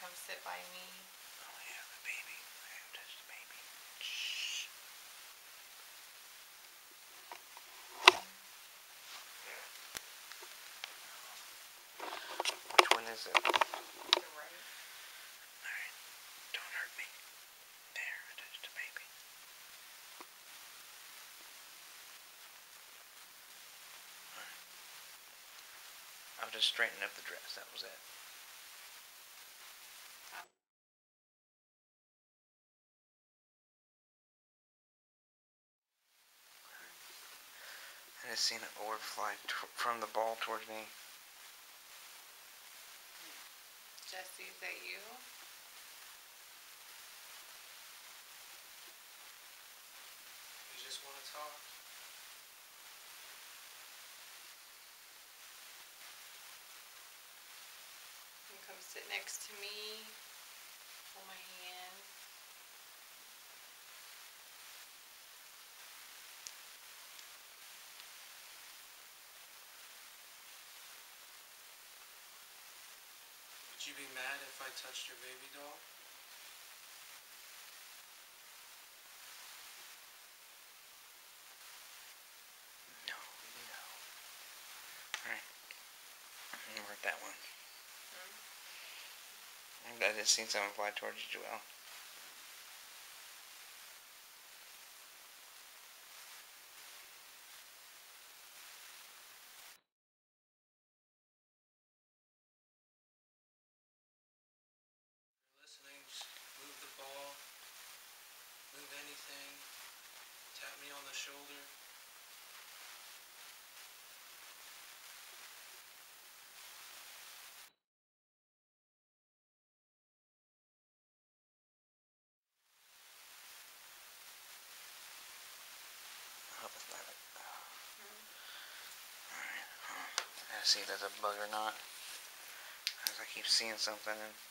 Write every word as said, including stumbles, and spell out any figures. come sit by me. Oh yeah, the baby. I haven't touched the baby. Shh. Which one is it? The right. Alright. Don't hurt me. There, I touched the baby. Alright. I'll just straighten up the dress, that was it. I just seen an orb fly t from the ball towards me. Jesse, is that you? You just want to talk? You come sit next to me. Hold my hand. Would you be mad if I touched your baby doll? No, no. Alright. I'm gonna work that one. Hmm? I just seen someone fly towards you, Joelle. Shoulder. I hope it's not a... Oh. Mm-hmm. Alright. I gotta see if there's a bug or not. As I keep seeing something and...